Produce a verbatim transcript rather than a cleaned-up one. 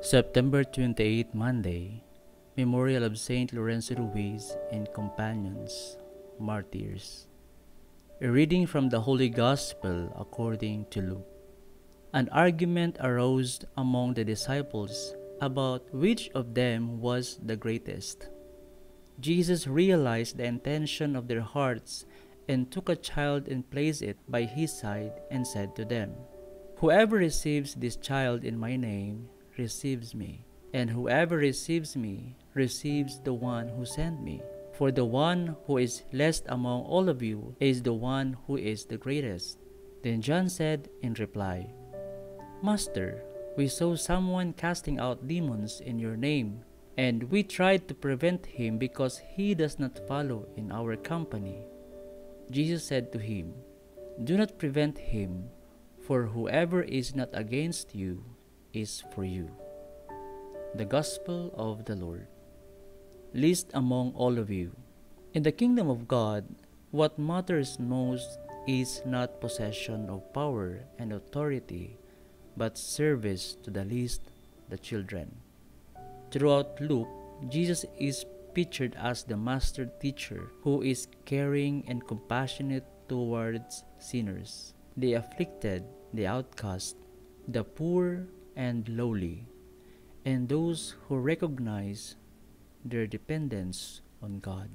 September twenty-eighth, Monday, Memorial of Saint Lorenzo Ruiz and Companions, Martyrs. A reading from the Holy Gospel according to Luke. An argument arose among the disciples about which of them was the greatest. Jesus realized the intention of their hearts and took a child and placed it by his side and said to them, "Whoever receives this child in my name receives me, and whoever receives me receives the one who sent me. For the one who is least among all of you is the one who is the greatest." Then John said in reply, "Master, we saw someone casting out demons in your name, and we tried to prevent him because he does not follow in our company." Jesus said to him, "Do not prevent him, for whoever is not against you is for you." The Gospel of the Lord. Least among all of you. In the kingdom of God, what matters most is not possession of power and authority, but service to the least, the children. Throughout Luke, Jesus is pictured as the master teacher who is caring and compassionate towards sinners, the afflicted, the outcast, the poor and lowly, and those who recognize their dependence on God.